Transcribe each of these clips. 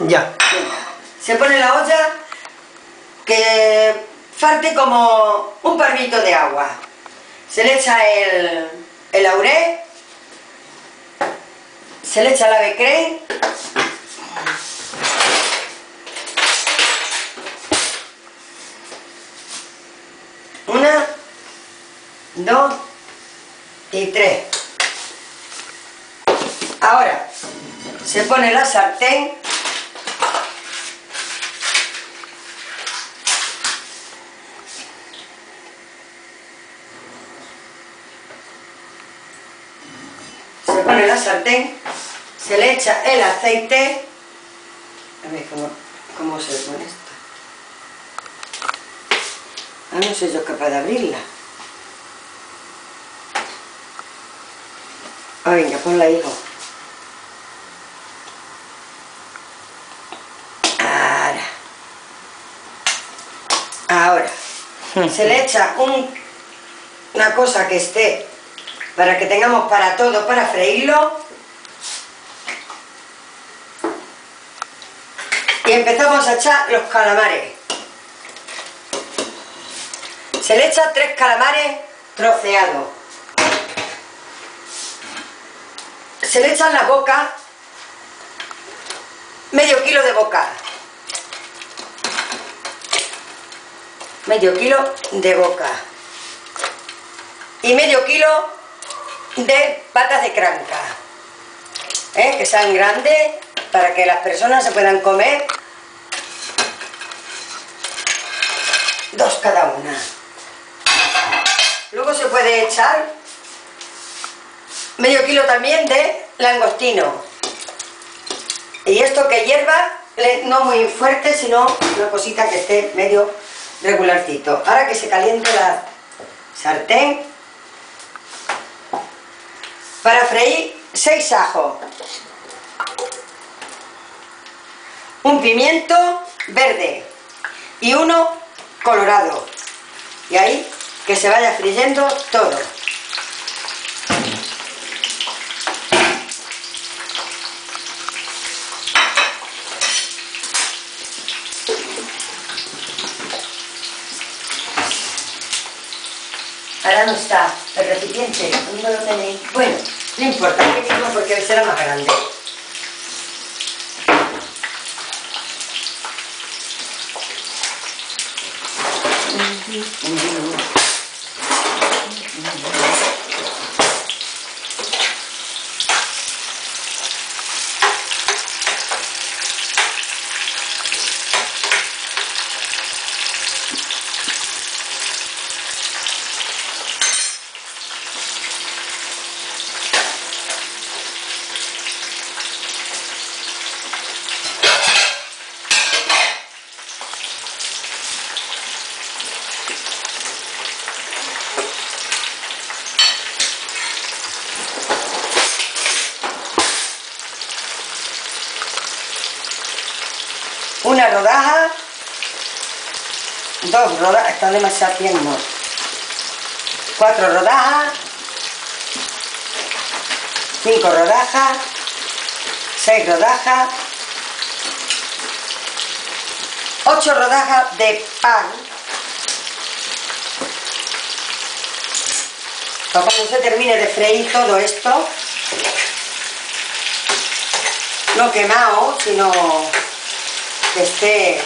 Ya. Se pone la olla que falte como un palmito de agua. Se le echa el laurel, se le echa la becré, una, dos y tres. Ahora se pone la sartén. Se le echa el aceite. A ver cómo se pone esto. Ah, no soy yo capaz de abrirla. Ah, venga, ponla, hijo. Ahora se le echa una cosa que esté para que tengamos para todo, para freírlo. Y empezamos a echar los calamares. Se le echa 3 calamares troceados. Se le echan las bocas, medio kilo de boca. Medio kilo de boca. Y medio kilo de patas de cranca, que sean grandes para que las personas se puedan comer 2 cada una. Luego se puede echar medio kilo también de langostino, y esto que hierva, no muy fuerte, sino una cosita que esté medio regularcito. Ahora que se caliente la sartén, para freír 6 ajos, un pimiento verde y uno colorado, y ahí que se vaya friendo todo. Ahora no está el recipiente, no lo tenéis. Bueno, no importa, porque será más grande. Una rodaja, 2 rodajas, está demasiado tierno, 4 rodajas, 5 rodajas, 6 rodajas, 8 rodajas de pan. Cuando se termine de freír todo esto, no quemado, sino que esté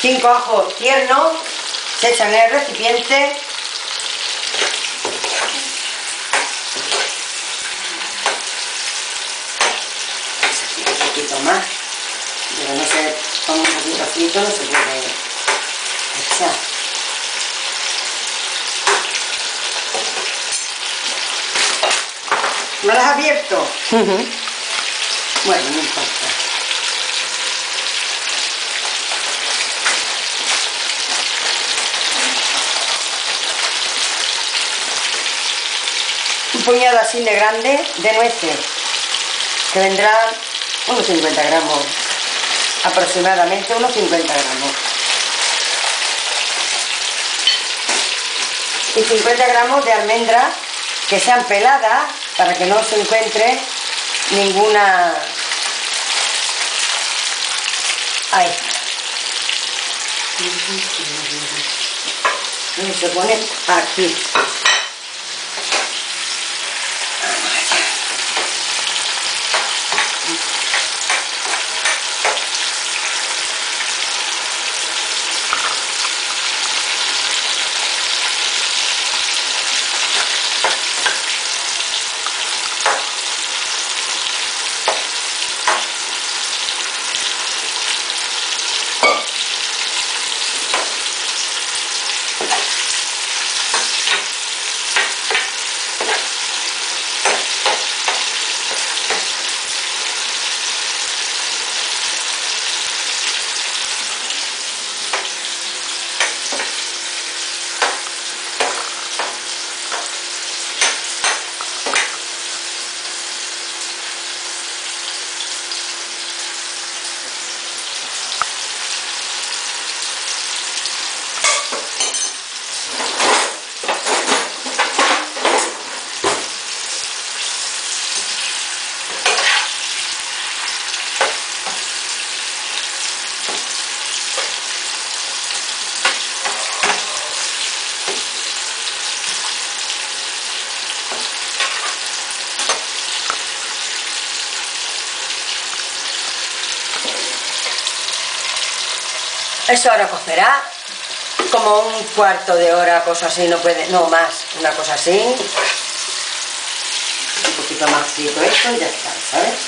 cinco ajos tiernos, se echan en el recipiente. Más, pero no se toma un poquito frito, no se puede echar. ¿Me lo has abierto? Bueno, no importa. Un puñado así de grande de nueces. que vendrán unos 50 gramos, aproximadamente unos 50 gramos. Y 50 gramos de almendras que sean peladas para que no se encuentre ninguna... Ahí. Y se pone aquí. Eso ahora cocerá como un cuarto de hora, cosa así, no puede, no más, una cosa así. Un poquito más frito esto y ya está, ¿sabes?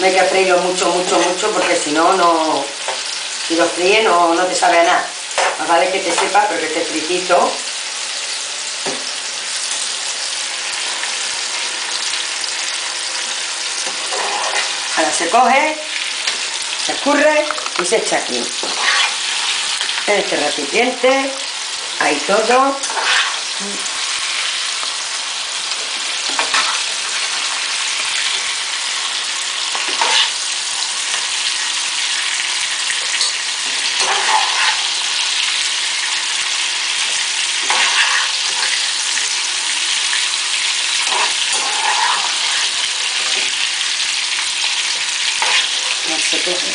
No hay que freírlo mucho, mucho, mucho, porque si no, si lo fríe no te sabe a nada. Más vale que te sepa, pero que esté fritito. Ahora se coge, se escurre y se echa aquí. En este recipiente, ahí todo. No se coge.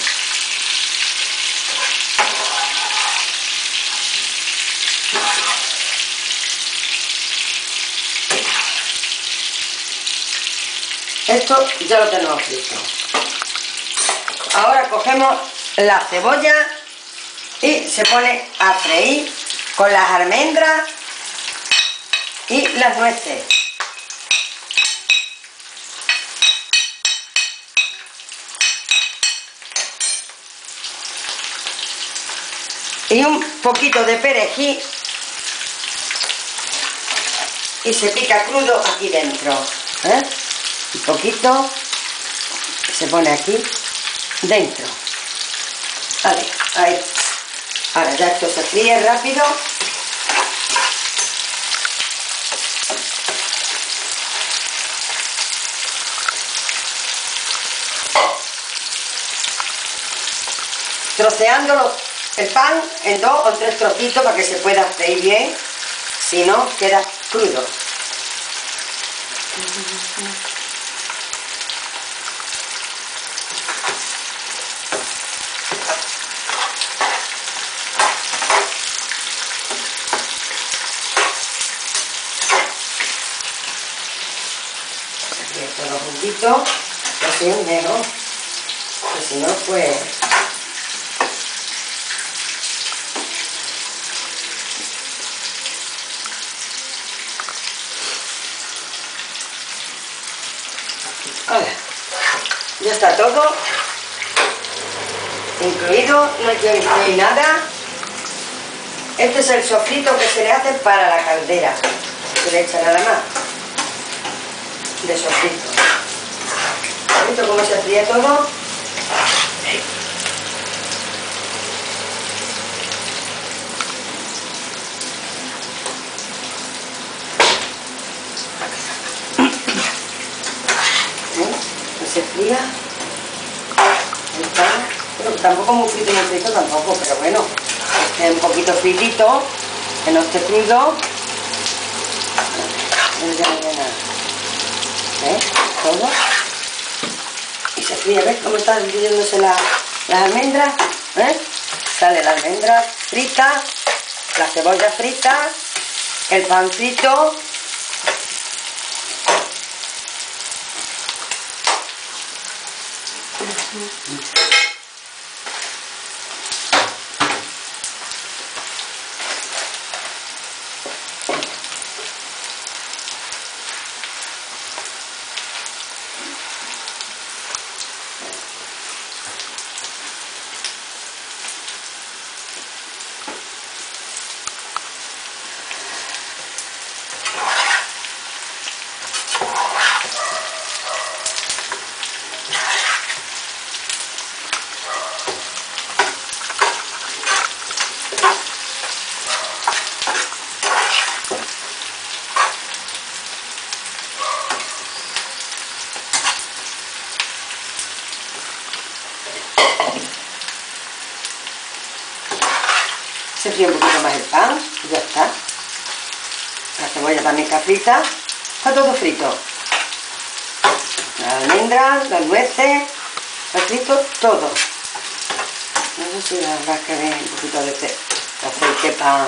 Esto ya lo tenemos listo. Ahora cogemos la cebolla y se pone a freír con las almendras y las nueces. Y un poquito de perejil, y se pica crudo aquí dentro, ¿eh? Un poquito se pone aquí dentro. Vale, ahí. Ahora ya esto se fríe rápido. Troceándolo el pan en 2 o 3 trocitos para que se pueda freír bien, si no queda crudo. Todo juntito, así es mejor, que si no, pues... Hola. Ya está todo incluido, no hay que incluir nada. Este es el sofrito que se le hace para la caldera, se le echa nada más de sofrito. Esto como se fría todo. Se fría. Ahí está. Pero tampoco muy frito, muy frito tampoco, pero bueno, que esté un poquito fritito, que no esté crudo. ¿Ves? Todo. Y se fría, ¿ves cómo está dividiéndose las almendras? ¿Ves? Sale la almendra frita, la cebolla frita, el pancito. Se fríe un poquito más el pan y ya está. La cebolla también está frita. Está todo frito. Las almendras, las nueces, está frito todo. No sé si la verdad que ves un poquito de aceite para...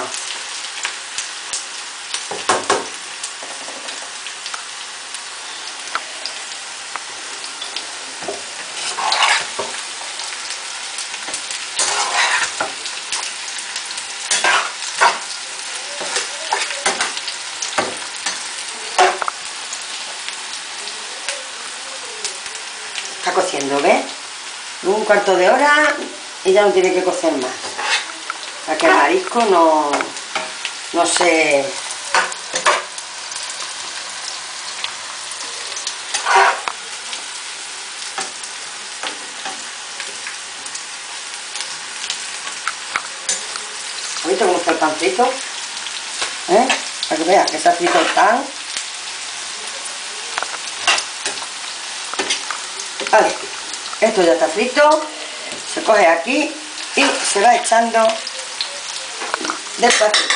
Está cociendo, ¿ves? Un cuarto de hora y ya no tiene que cocer más, para que el marisco no se... ¿Oíste cómo está el pancito? ¿Eh? Para que veas que se ha frito el pan. Vale, esto ya está frito, se coge aquí y se va echando despacito.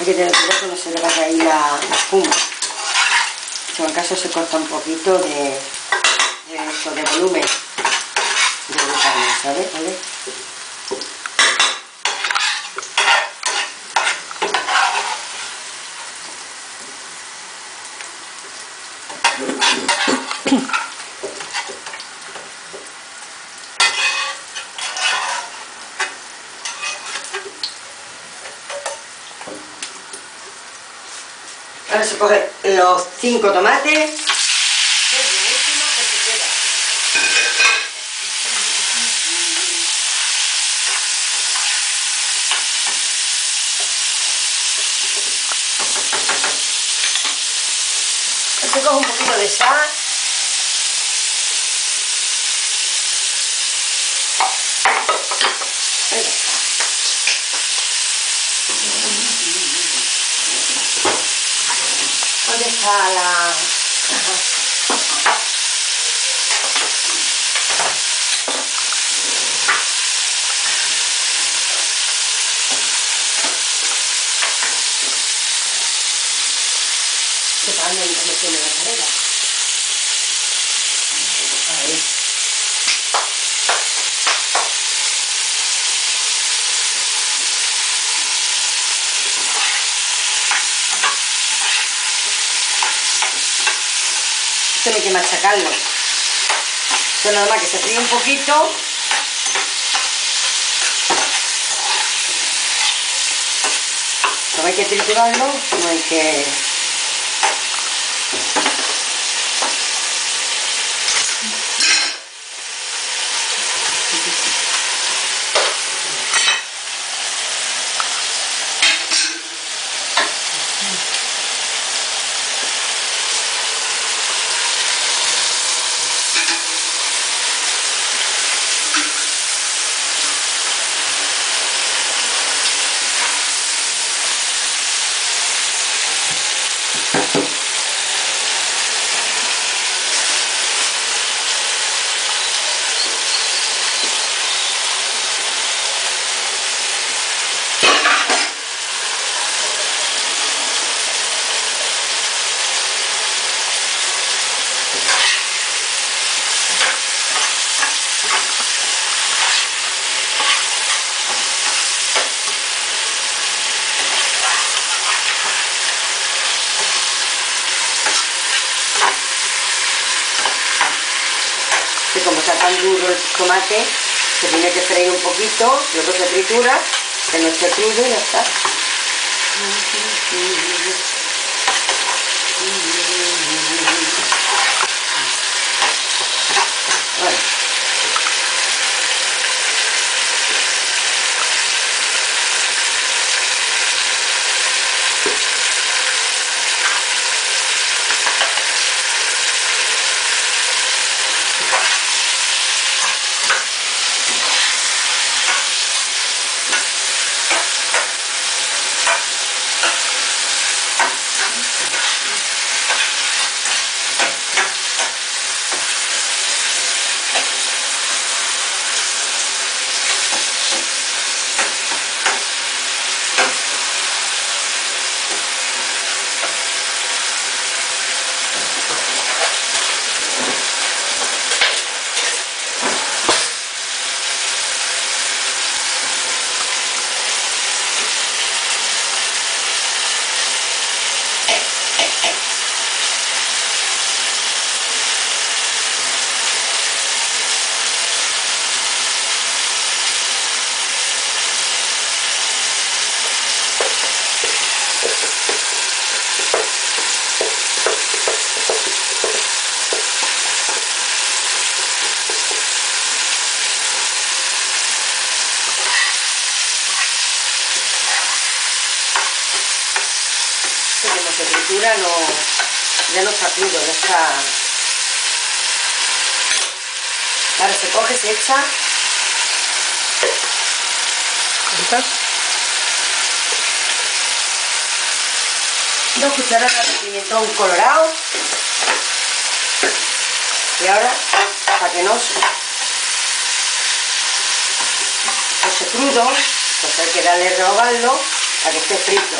Hay que tener cuidado que no se le va a caer la espuma. Si en caso se corta un poquito de volumen de botana, ¿sabes? ¿Vale? Ahora se coge los 5 tomates. Se coge un poquito de sal. ¿Dónde está la...? Que también me tiene la carrera. Ahí. Esto no hay que machacarlo. Esto nada más que se fríe un poquito. No hay que triturarlo, no hay que... que como está tan duro el tomate, se tiene que freír un poquito, luego se tritura, se nos crudo y ya está. No, ya no está crudo, ya está. Ahora se coge, se echa. Dos cucharadas de pimentón colorado. Y ahora, para que no se crudo, pues hay que darle rehogarlo para que esté frito.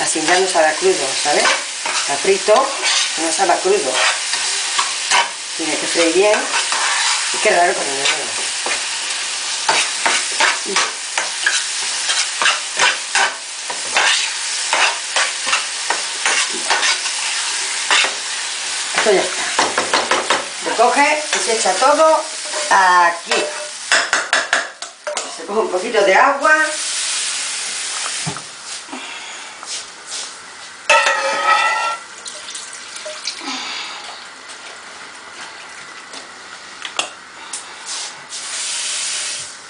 Así ya no sabe crudo, ¿sabes? Está frito, no sabe crudo. Tiene que freír bien. Y qué raro cuando me veo. Esto ya está. Lo coge y se echa todo aquí. Se coge un poquito de agua.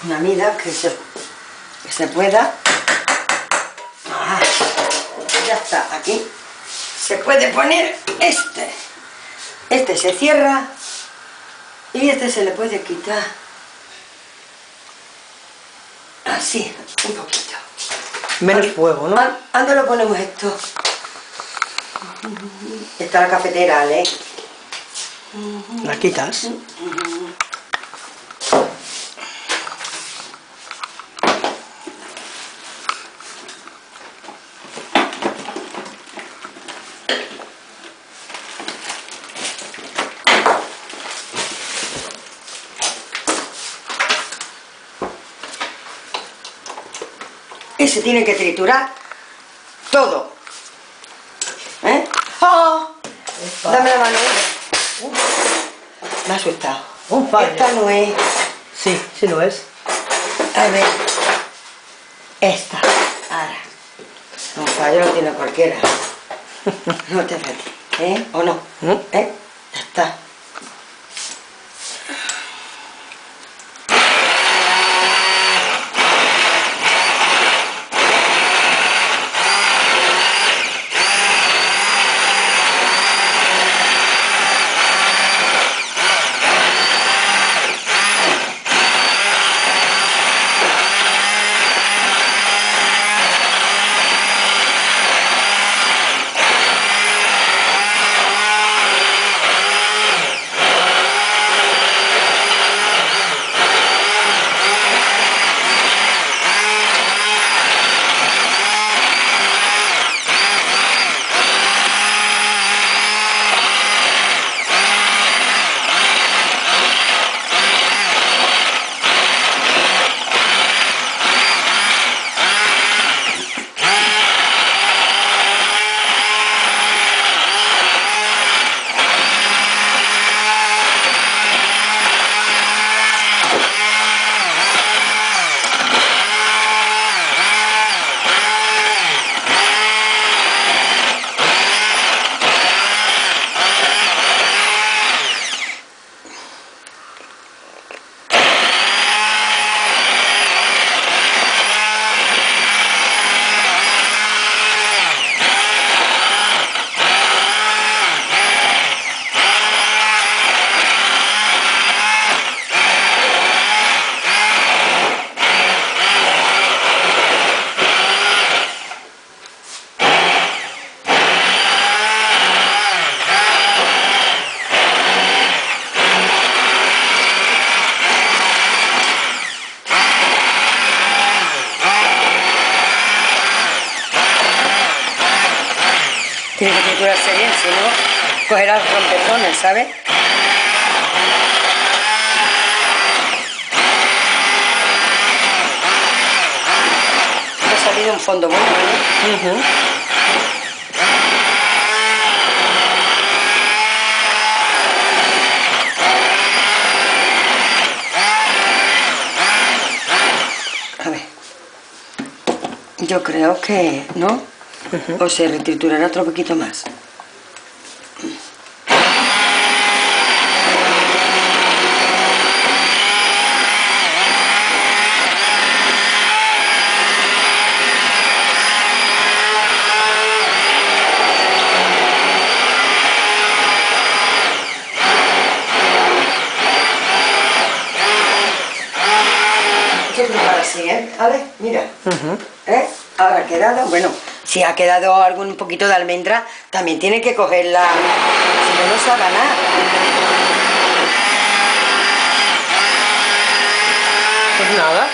Una mida que se pueda. Ah, ya está, aquí se puede poner este se cierra y este se le puede quitar así, un poquito menos fuego, ¿no? ¿Dónde lo ponemos esto? Está la cafetera, Ale. ¿La quitas? Y se tiene que triturar todo. ¿Eh? ¡Oh! Dame la mano. Me ha asustado. Un fallo. Esta no es. Sí, sí lo es. A ver. Esta. Ahora. Un fallo lo tiene cualquiera. No te metes. ¿Eh? ¿O no? ¿Eh? Ya está. Tiene que triturarse bien, si no, cogerá los rompezones, ¿sabes? Ha salido un fondo bueno, ¿no? A ver, yo creo que, ¿no? O se retriturará otro poquito más. Así, ¿eh? A ver, mira. ¿Eh? Ahora ha quedado, bueno, si ha quedado algún poquito de almendra, también tiene que cogerla, si no, no se haga nada. Pues nada.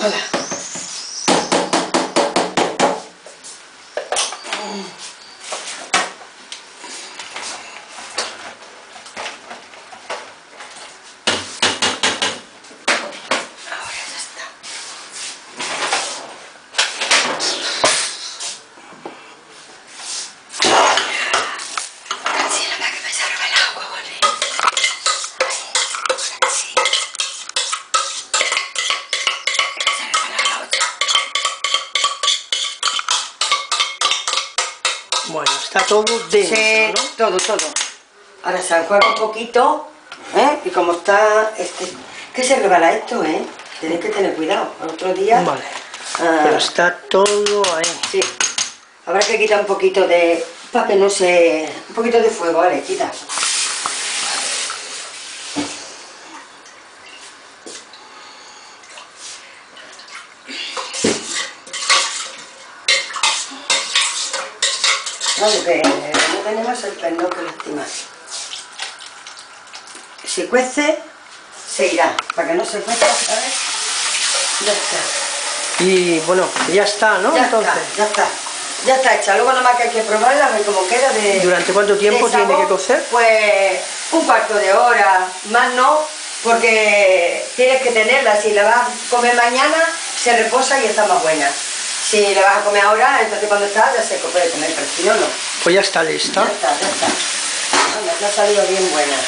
Hola. Bueno, está todo denso, sí, ¿no? Todo. Ahora se enjuaga un poquito, ¿eh? Y como está... que se rebala esto, ¿eh? Tenéis que tener cuidado. El otro día... Vale. Pero está todo ahí. Sí. Habrá que quitar un poquito de... Para que no se... Un poquito de fuego, vale, quita. Porque no tenemos el pernil que lastimar. Si cuece, se irá. Para que no se cuezca, ¿sabes? Ya está. Y bueno, ya está, ¿no? Ya entonces. Ya está hecha. Luego nada más que hay que probarla, a ver cómo queda. ¿Durante cuánto tiempo tiene que cocer? Pues un cuarto de hora, más no, porque tienes que tenerla. Si la vas a comer mañana, se reposa y está más buena. Si la vas a comer ahora, entonces cuando está ya se puede comer, pero si no, no. Pues ya está lista. Ya está. Ya ha salido bien buena.